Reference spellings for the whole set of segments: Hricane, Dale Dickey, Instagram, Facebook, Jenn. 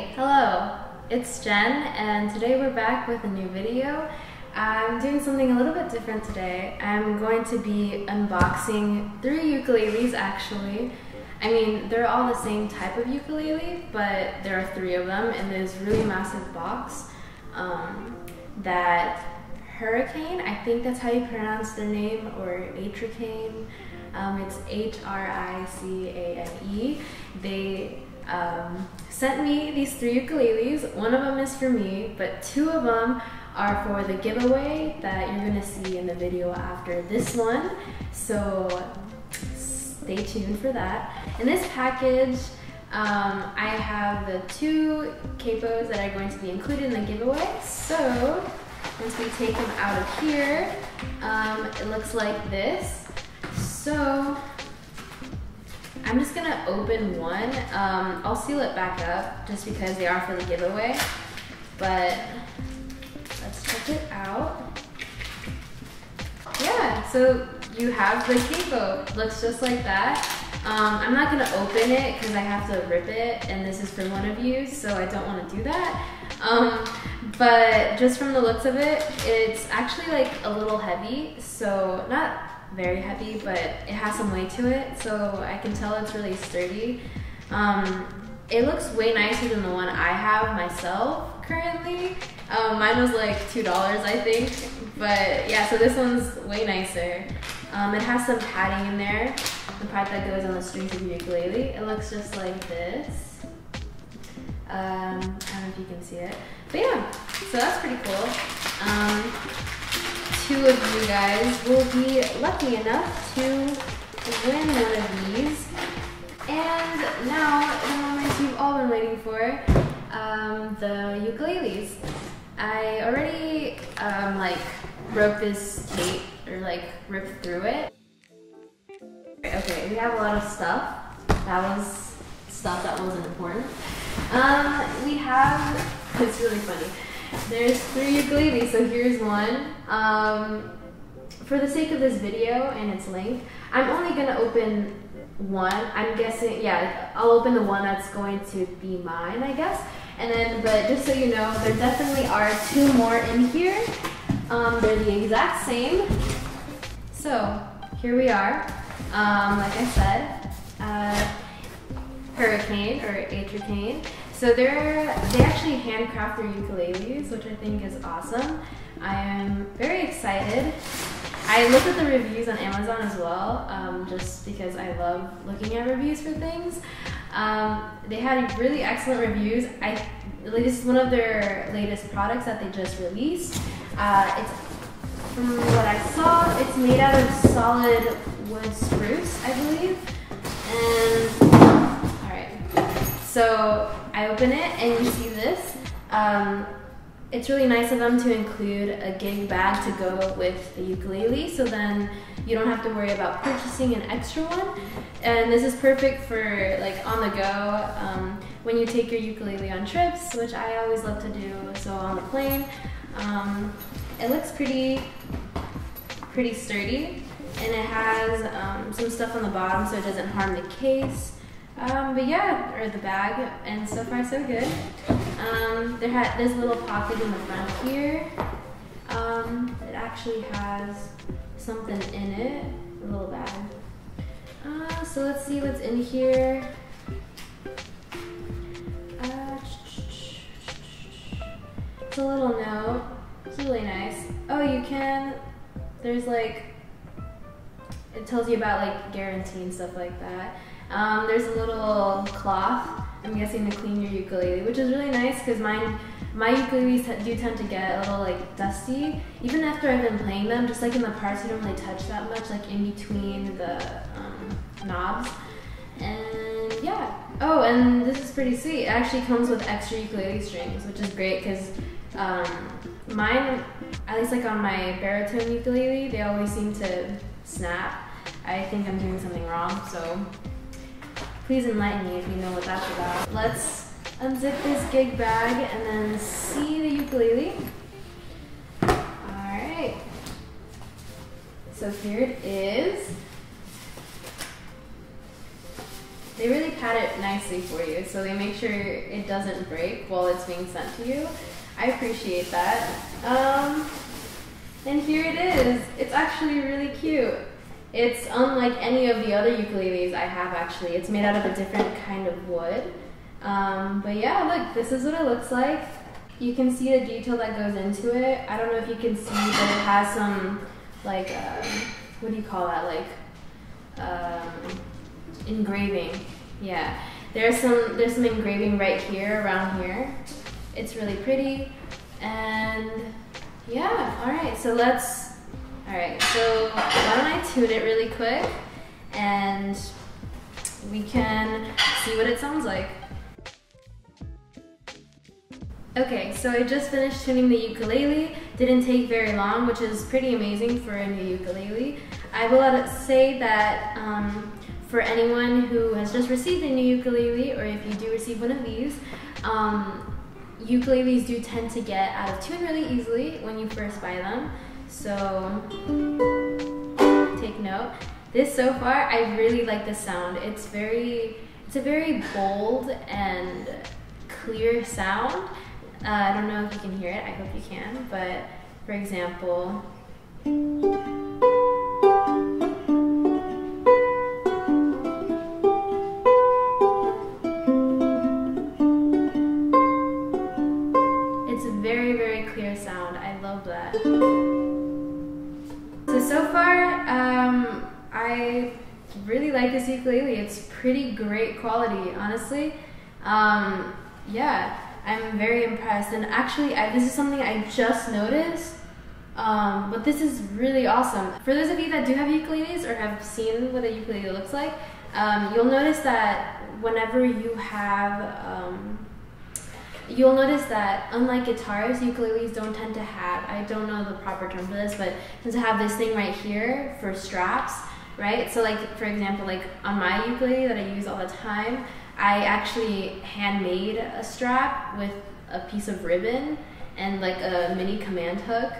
Hey, hello, it's Jen, and today we're back with a new video. I'm doing something a little bit different today. I'm going to be unboxing three ukuleles actually. I mean, they're all the same type of ukulele, but there are three of them in this really massive box that Hricane, I think that's how you pronounce their name, or Hricane, it's H-R-I-C-A-N-E. They sent me these three ukuleles. One of them is for me, but two of them are for the giveaway that you're gonna see in the video after this one, so stay tuned for that. In this package, I have the two capos that are going to be included in the giveaway. So once we take them out of here, it looks like this. So I'm just gonna open one. I'll seal it back up just because they are for the giveaway, but let's check it out. Yeah, so you have the capo. Looks just like that. I'm not gonna open it because I have to rip it, and this is from one of you, so I don't want to do that. But just from the looks of it, it's actually like a little heavy, so not very heavy, but it has some weight to it, so I can tell it's really sturdy. It looks way nicer than the one I have myself currently. Mine was like $2, I think, but yeah, so this one's way nicer. It has some padding in there, the part that goes on the strings of your ukulele. It looks just like this. I don't know if you can see it, but yeah, so that's pretty cool. Two of you guys will be lucky enough to win one of these. And now, the moment you've all been waiting for, the ukuleles. I already like broke this tape, or like ripped through it. Okay, we have a lot of stuff. That was stuff that wasn't important. We have, it's really funny. There's three ukuleles, so here's one. For the sake of this video and its length, I'm only gonna open one. I'm guessing, yeah, I'll open the one that's going to be mine, I guess. And then, but just so you know, there definitely are two more in here. They're the exact same. So here we are. Like I said, Hricane or Hricane. So they actually handcraft their ukuleles, which I think is awesome. I am very excited. I look at the reviews on Amazon as well, just because I love looking at reviews for things. They had really excellent reviews. This is one of their latest products that they just released. It's, from what I saw, it's made out of solid wood spruce, I believe. And all right, so I open it and you see this. It's really nice of them to include a gig bag to go with the ukulele, so then you don't have to worry about purchasing an extra one. And this is perfect for like on the go, when you take your ukulele on trips, which I always love to do, so on the plane. It looks pretty sturdy, and it has some stuff on the bottom so it doesn't harm the case. But yeah, or the bag, and so far so good. There's a little pocket in the front here. It actually has something in it, a little bag. So let's see what's in here. It's a little note, it's really nice. Oh, you can, there's like, it tells you about like guarantee and stuff like that. There's a little cloth, I'm guessing to clean your ukulele, which is really nice because my ukuleles do tend to get a little like dusty, even after I've been playing them, just like in the parts you don't really touch that much, like in between the knobs. And yeah, oh, and this is pretty sweet. It actually comes with extra ukulele strings, which is great because mine, at least like on my baritone ukulele, they always seem to snap. I think I'm doing something wrong, so please enlighten me if you know what that's about. Let's unzip this gig bag and then see the ukulele. Alright. So here it is. They really pad it nicely for you, so they make sure it doesn't break while it's being sent to you. I appreciate that. And here it is. It's actually really cute. It's unlike any of the other ukuleles I have, actually. It's made out of a different kind of wood. But yeah, look, this is what it looks like. You can see the detail that goes into it. I don't know if you can see, but it has some, like, what do you call that? Like, engraving. Yeah, there's some engraving right here, around here. It's really pretty, and yeah, alright, so why don't I tune it really quick, and we can see what it sounds like. Okay, so I just finished tuning the ukulele. Didn't take very long, which is pretty amazing for a new ukulele. I will say that for anyone who has just received a new ukulele, or if you do receive one of these, ukuleles do tend to get out of tune really easily when you first buy them. So take note. This, so far, I really like the sound. It's a very bold and clear sound. I don't know if you can hear it. I hope you can. But for example, it's a very, very clear sound. I love that. So far, I really like this ukulele. It's pretty great quality, honestly. Yeah, I'm very impressed. And actually, this is something I just noticed, but this is really awesome. For those of you that do have ukuleles or have seen what a ukulele looks like, you'll notice that whenever you have, you'll notice that unlike guitars, ukuleles don't tend to have, I don't know the proper term for this, but tend to have this thing right here for straps, right? So like, for example, like on my ukulele that I use all the time, I actually handmade a strap with a piece of ribbon and like a mini command hook.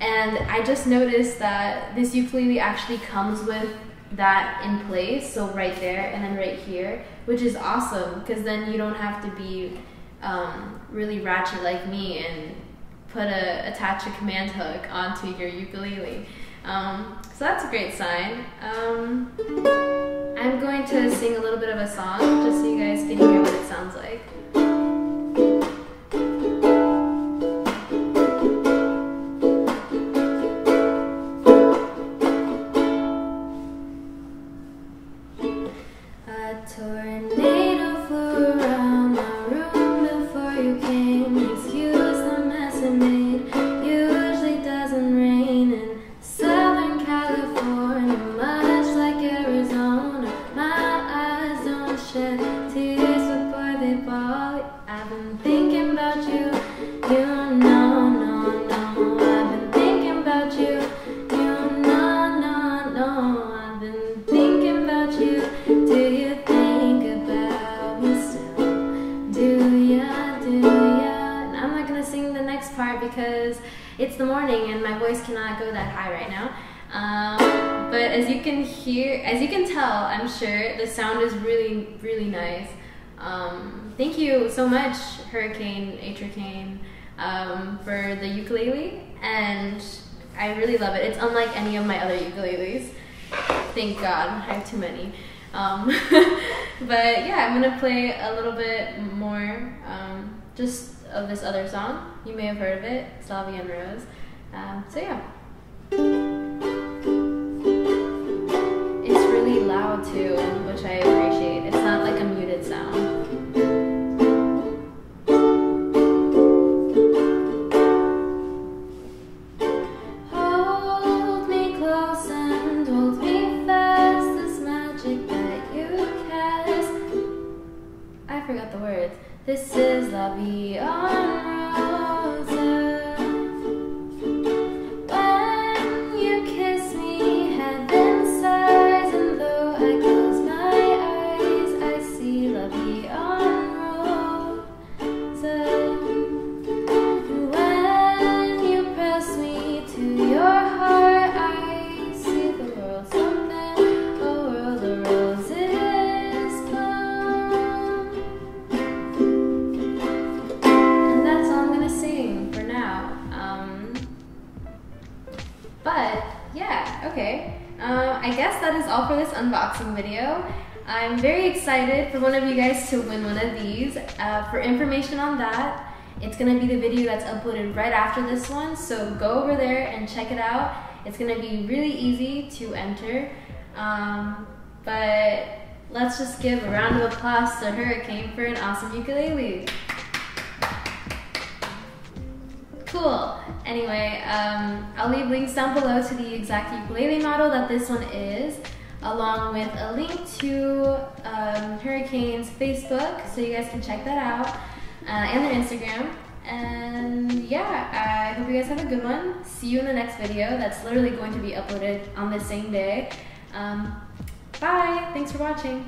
And I just noticed that this ukulele actually comes with that in place, so right there and then right here, which is awesome, because then you don't have to be really ratchet like me and attach a command hook onto your ukulele. So that's a great sign. I'm going to sing a little bit of a song just so you guys can hear what it sounds like. Because it's the morning and my voice cannot go that high right now. But as you can tell, I'm sure the sound is really, really nice. Thank you so much, Hricane, for the ukulele, and I really love it. It's unlike any of my other ukuleles. Thank God, I have too many. But yeah, I'm gonna play a little bit more. Just of this other song. You may have heard of it, Slavian Rose. So yeah. It's really loud too, which I appreciate. It's not like a muted sound. This is Slavian Rose. When you kiss me, heaven sighs, and though I close my eyes, I see Slavian Rose. When you press me to your heart, I see the world something, a world of roses. I guess that is all for this unboxing video. I'm very excited for one of you guys to win one of these. For information on that, it's gonna be the video that's uploaded right after this one, so go over there and check it out. It's gonna be really easy to enter, but let's just give a round of applause to Hricane for an awesome ukulele. Cool. Anyway, I'll leave links down below to the exact ukulele model that this one is, along with a link to Hricane's Facebook, so you guys can check that out. And their Instagram, and yeah, I hope you guys have a good one. See you in the next video that's literally going to be uploaded on the same day. Bye, thanks for watching.